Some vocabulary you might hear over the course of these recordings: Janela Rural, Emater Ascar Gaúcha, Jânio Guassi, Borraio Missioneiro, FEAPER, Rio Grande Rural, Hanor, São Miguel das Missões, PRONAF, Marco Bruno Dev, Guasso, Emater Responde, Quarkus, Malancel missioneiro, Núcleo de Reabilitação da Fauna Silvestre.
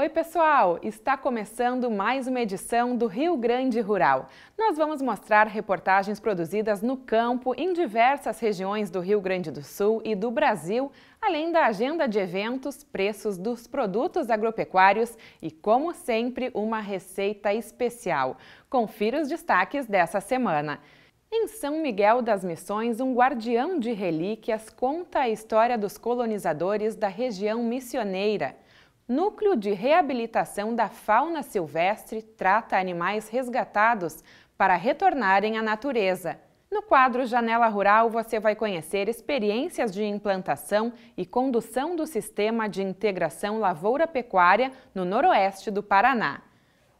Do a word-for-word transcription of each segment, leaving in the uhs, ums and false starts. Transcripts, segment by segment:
Oi pessoal, está começando mais uma edição do Rio Grande Rural. Nós vamos mostrar reportagens produzidas no campo em diversas regiões do Rio Grande do Sul e do Brasil, além da agenda de eventos, preços dos produtos agropecuários e, como sempre, uma receita especial. Confira os destaques dessa semana. Em São Miguel das Missões, um guardião de relíquias conta a história dos colonizadores da região missioneira. Núcleo de Reabilitação da Fauna Silvestre trata animais resgatados para retornarem à natureza. No quadro Janela Rural, você vai conhecer experiências de implantação e condução do Sistema de Integração Lavoura-Pecuária no noroeste do Paraná.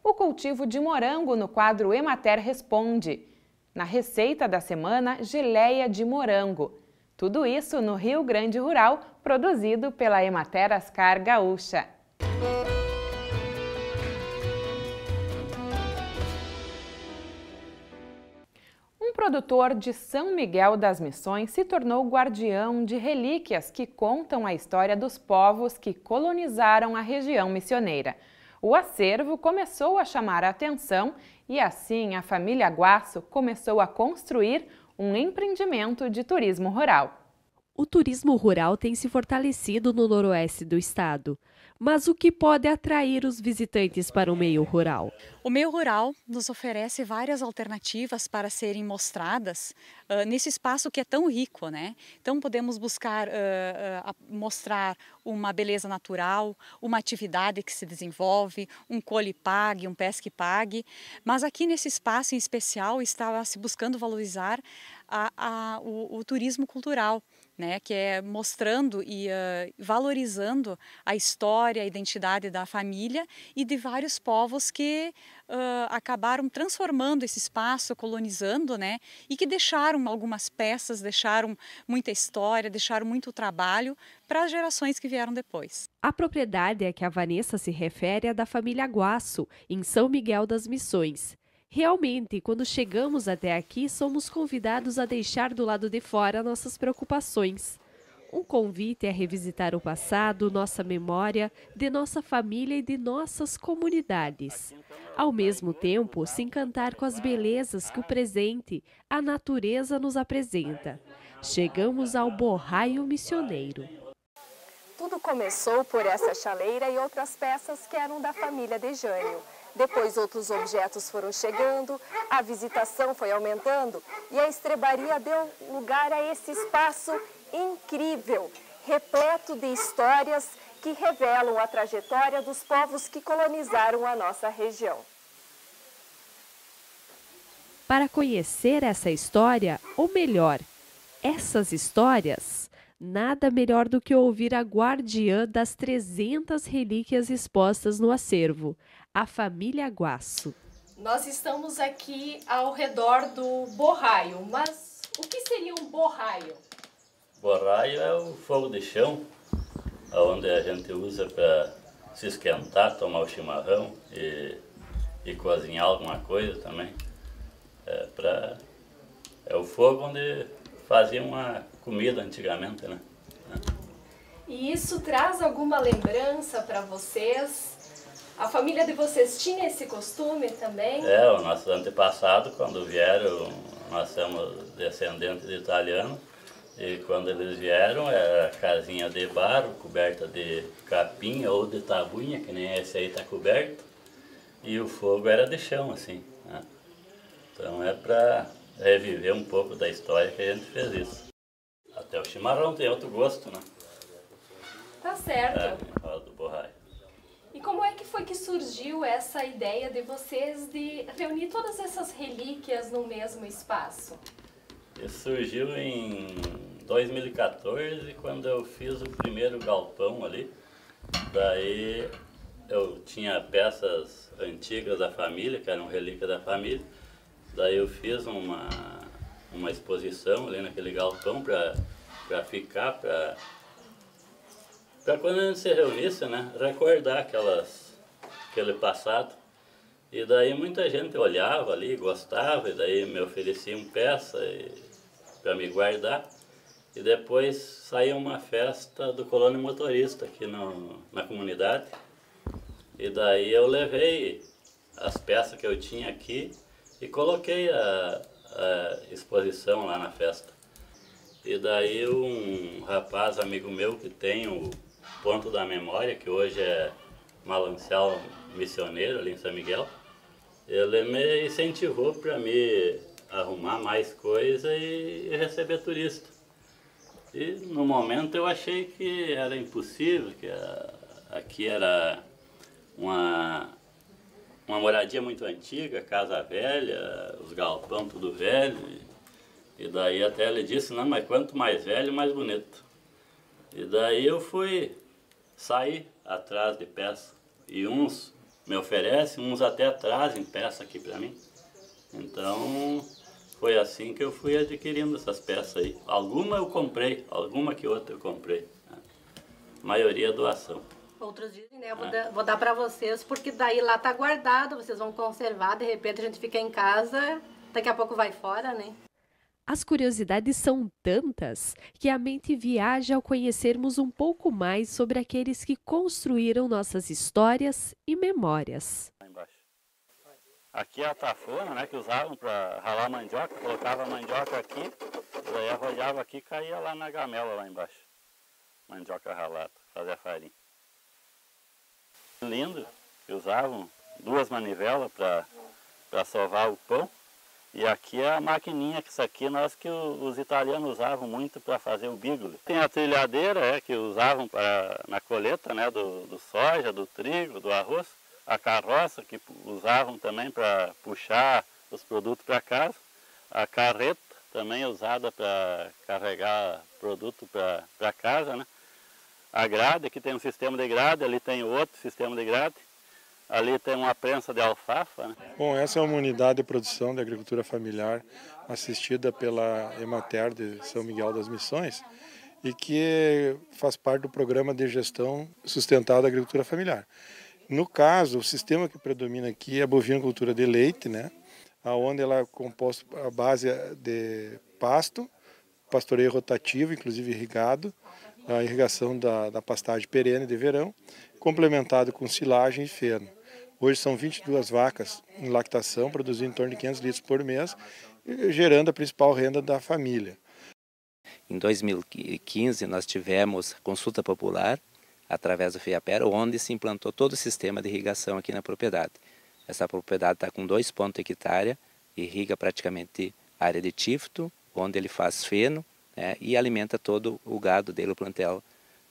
O cultivo de morango no quadro Emater Responde. Na receita da semana, geleia de morango. Tudo isso no Rio Grande Rural, produzido pela Emater Ascar Gaúcha. Um produtor de São Miguel das Missões se tornou guardião de relíquias que contam a história dos povos que colonizaram a região missioneira. O acervo começou a chamar a atenção e assim a família Guasso começou a construir um empreendimento de turismo rural. O turismo rural tem se fortalecido no noroeste do estado. Mas o que pode atrair os visitantes para o meio rural? O meio rural nos oferece várias alternativas para serem mostradas uh, nesse espaço que é tão rico, né? Então podemos buscar uh, uh, mostrar uma beleza natural, uma atividade que se desenvolve, um colhe pague, um pesque pague. Mas aqui nesse espaço em especial estava se buscando valorizar a, a, o, o turismo cultural, né, que é mostrando e uh, valorizando a história, a identidade da família e de vários povos que uh, acabaram transformando esse espaço, colonizando, né, e que deixaram algumas peças, deixaram muita história, deixaram muito trabalho para as gerações que vieram depois. A propriedade a que a Vanessa se refere é da família Guasso, em São Miguel das Missões. Realmente, quando chegamos até aqui, somos convidados a deixar do lado de fora nossas preocupações. Um convite é revisitar o passado, nossa memória, de nossa família e de nossas comunidades. Ao mesmo tempo, se encantar com as belezas que o presente, a natureza nos apresenta. Chegamos ao Borraio Missioneiro. Tudo começou por essa chaleira e outras peças que eram da família de Jânio. Depois outros objetos foram chegando, a visitação foi aumentando e a estrebaria deu lugar a esse espaço incrível, repleto de histórias que revelam a trajetória dos povos que colonizaram a nossa região. Para conhecer essa história, ou melhor, essas histórias, nada melhor do que ouvir a guardiã das trezentas relíquias expostas no acervo, a família Guasso. Nós estamos aqui ao redor do borraio, mas o que seria um borraio? Borraio é o fogo de chão, onde a gente usa para se esquentar, tomar o chimarrão e, e cozinhar alguma coisa também. É, pra, é o fogo onde fazia uma comida antigamente, né? E isso traz alguma lembrança para vocês? A família de vocês tinha esse costume também? É, o nosso antepassado, quando vieram, nós somos descendentes de italiano, e quando eles vieram era casinha de barro, coberta de capim ou de tabuinha, que nem esse aí está coberto, e o fogo era de chão, assim, né? Então é para reviver um pouco da história que a gente fez isso. Até o chimarrão tem outro gosto, né? Tá certo. É, fala do borraio. E como é que foi que surgiu essa ideia de vocês de reunir todas essas relíquias no mesmo espaço? Isso surgiu em dois mil e quatorze, quando eu fiz o primeiro galpão ali. Daí eu tinha peças antigas da família, que eram relíquias da família. Daí eu fiz uma, uma exposição ali naquele galpão para ficar, para... para quando a gente se reunisse, né, recordar aquelas, aquele passado. E daí muita gente olhava ali, gostava, e daí me ofereciam peça para me guardar. E depois saiu uma festa do colono motorista aqui no, na comunidade. E daí eu levei as peças que eu tinha aqui e coloquei a, a exposição lá na festa. E daí um rapaz, amigo meu, que tem o Ponto da Memória, que hoje é Malancel Missioneiro, ali em São Miguel, ele me incentivou para me arrumar mais coisa e receber turista. E no momento eu achei que era impossível, que a, aqui era uma, uma moradia muito antiga, casa velha, os galpão tudo velho. E, e daí até ele disse, não, mas quanto mais velho, mais bonito. E daí eu fui sair atrás de peça. E uns me oferecem, uns até trazem peça aqui para mim. Então foi assim que eu fui adquirindo essas peças aí. Alguma eu comprei, alguma que outra eu comprei. A maioria é doação. Outros dizem, né, vou, ah. dar, vou dar para vocês, porque daí lá tá guardado, vocês vão conservar, de repente a gente fica em casa, daqui a pouco vai fora, né? As curiosidades são tantas que a mente viaja ao conhecermos um pouco mais sobre aqueles que construíram nossas histórias e memórias. Lá embaixo. Aqui é a tafona, né, que usavam para ralar mandioca, colocava a mandioca aqui, daí arrojava aqui e caía lá na gamela lá embaixo. Mandioca ralada, fazia farinha. Lindo, que usavam duas manivelas para sovar o pão. E aqui é a maquininha, que isso aqui nós que os italianos usavam muito para fazer o bigoli. Tem a trilhadeira, é, que usavam para, na colheita, né, do, do soja, do trigo, do arroz. A carroça, que usavam também para puxar os produtos para casa. A carreta, também usada para carregar produto para casa, né? A grade, aqui tem um sistema de grade, ali tem outro sistema de grade, ali tem uma prensa de alfafa. Né? Bom, essa é uma unidade de produção de agricultura familiar assistida pela Emater de São Miguel das Missões e que faz parte do programa de gestão sustentada da agricultura familiar. No caso, o sistema que predomina aqui é a bovinocultura de leite, né? Onde ela é composta à base de pasto, pastoreio rotativo, inclusive irrigado, a irrigação da, da pastagem perene de verão, complementado com silagem e feno. Hoje são vinte e duas vacas em lactação, produzindo em torno de quinhentos litros por mês, gerando a principal renda da família. Em dois mil e quinze, nós tivemos consulta popular, através do FEAPER, onde se implantou todo o sistema de irrigação aqui na propriedade. Essa propriedade está com dois pontos hectare, irriga praticamente a área de tífito, onde ele faz feno, né, e alimenta todo o gado dele, o plantel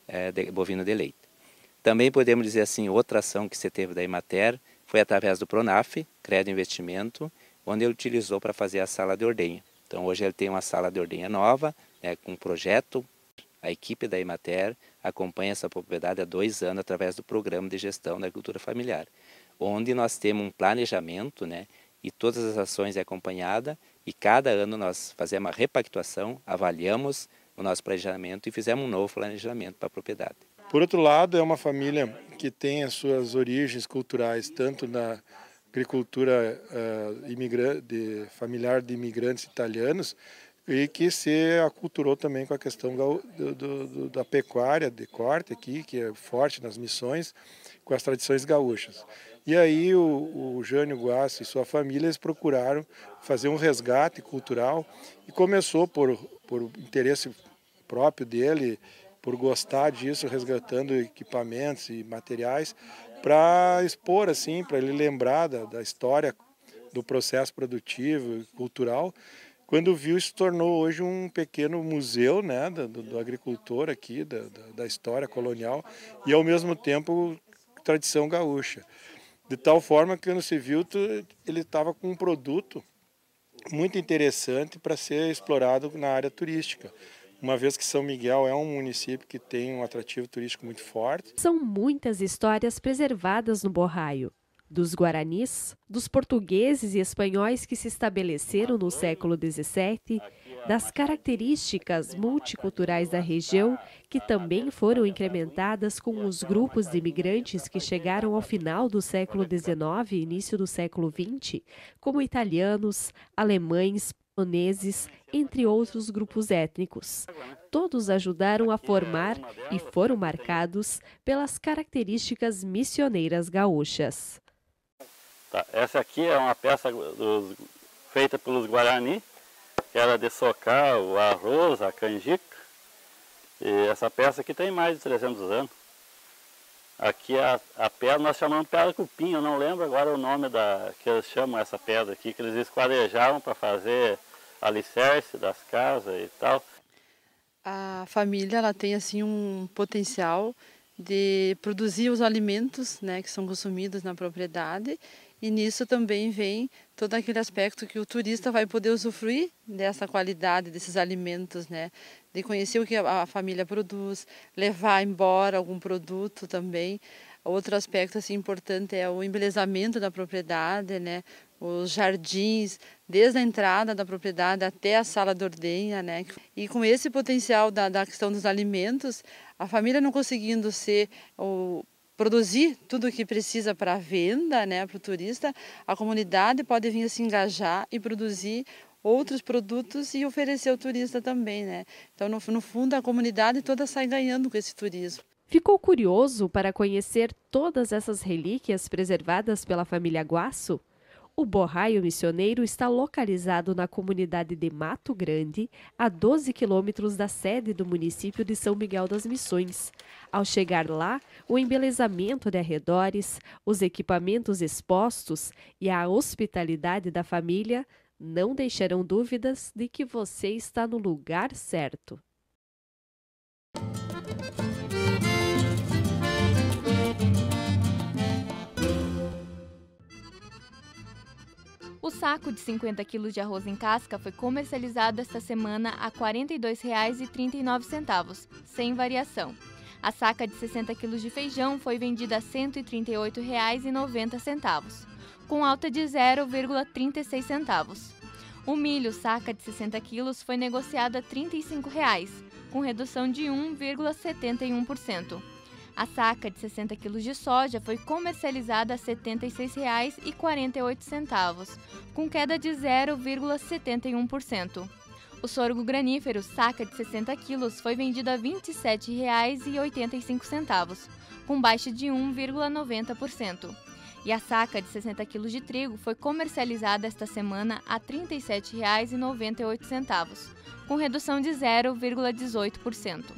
é, de, bovino de leite. Também podemos dizer assim, outra ação que se teve da Emater foi através do PRONAF, Crédito Investimento, onde ele utilizou para fazer a sala de ordenha. Então hoje ele tem uma sala de ordenha nova, né, com um projeto. A equipe da Emater acompanha essa propriedade há dois anos através do Programa de Gestão da Agricultura Familiar, onde nós temos um planejamento, né, e todas as ações é acompanhada e cada ano nós fazemos uma repactuação, avaliamos o nosso planejamento e fizemos um novo planejamento para a propriedade. Por outro lado, é uma família que tem as suas origens culturais, tanto na agricultura uh, imigrante, de, familiar de imigrantes italianos, e que se aculturou também com a questão do, do, do, da pecuária de corte aqui, que é forte nas Missões, com as tradições gaúchas. E aí o, o Jânio Guassi e sua família eles procuraram fazer um resgate cultural e começou por, por interesse próprio dele, por gostar disso, resgatando equipamentos e materiais para expor assim, para ele lembrar da, da história do processo produtivo e cultural. Quando viu, se tornou hoje um pequeno museu, né, do, do agricultor aqui, da, da história colonial e, ao mesmo tempo, tradição gaúcha. De tal forma que, quando se viu, ele estava com um produto muito interessante para ser explorado na área turística, uma vez que São Miguel é um município que tem um atrativo turístico muito forte. São muitas histórias preservadas no Borraio. Dos guaranis, dos portugueses e espanhóis que se estabeleceram no século dezessete, das características multiculturais da região, que também foram incrementadas com os grupos de imigrantes que chegaram ao final do século dezenove e início do século vinte, como italianos, alemães, camponeses, entre outros grupos étnicos. Todos ajudaram a formar e foram marcados pelas características missioneiras gaúchas. Tá, essa aqui é uma peça dos, feita pelos Guarani, que era de socar o arroz, a canjica. E essa peça aqui tem mais de trezentos anos. Aqui a, a pedra, nós chamamos pedra cupim, eu não lembro agora o nome da, que eles chamam essa pedra aqui, que eles esquarejavam para fazer alicerce das casas e tal. A família ela tem assim um potencial de produzir os alimentos, né, que são consumidos na propriedade, e nisso também vem todo aquele aspecto que o turista vai poder usufruir dessa qualidade, desses alimentos, né? De conhecer o que a família produz, levar embora algum produto também. Outro aspecto assim, importante é o embelezamento da propriedade, né? Os jardins, desde a entrada da propriedade até a sala de ordenha, né? E com esse potencial da, da questão dos alimentos, a família não conseguindo ser o produzir tudo o que precisa para a venda, né, para o turista, a comunidade pode vir a se engajar e produzir outros produtos e oferecer ao turista também, né? Então, no, no fundo, a comunidade toda sai ganhando com esse turismo. Ficou curioso para conhecer todas essas relíquias preservadas pela família Guasso? O Borraio Missioneiro está localizado na comunidade de Mato Grande, a doze quilômetros da sede do município de São Miguel das Missões. Ao chegar lá, o embelezamento de arredores, os equipamentos expostos e a hospitalidade da família não deixarão dúvidas de que você está no lugar certo. O saco de cinquenta quilos de arroz em casca foi comercializado esta semana a quarenta e dois reais e trinta e nove centavos, sem variação. A saca de sessenta quilos de feijão foi vendida a cento e trinta e oito reais e noventa centavos, com alta de zero vírgula trinta e seis centavos. O milho saca de sessenta quilos foi negociado a trinta e cinco reais, com redução de um vírgula setenta e um por cento. A saca de sessenta quilos de soja foi comercializada a setenta e seis reais e quarenta e oito centavos, com queda de zero vírgula setenta e um por cento. O sorgo granífero, saca de sessenta quilos, foi vendido a vinte e sete reais e oitenta e cinco centavos, com baixa de um vírgula noventa por cento. E a saca de sessenta quilos de trigo foi comercializada esta semana a trinta e sete reais e noventa e oito centavos, com redução de zero vírgula dezoito por cento.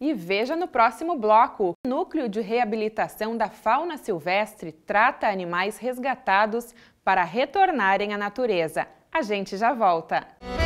E veja no próximo bloco. O Núcleo de Reabilitação da Fauna Silvestre trata animais resgatados para retornarem à natureza. A gente já volta.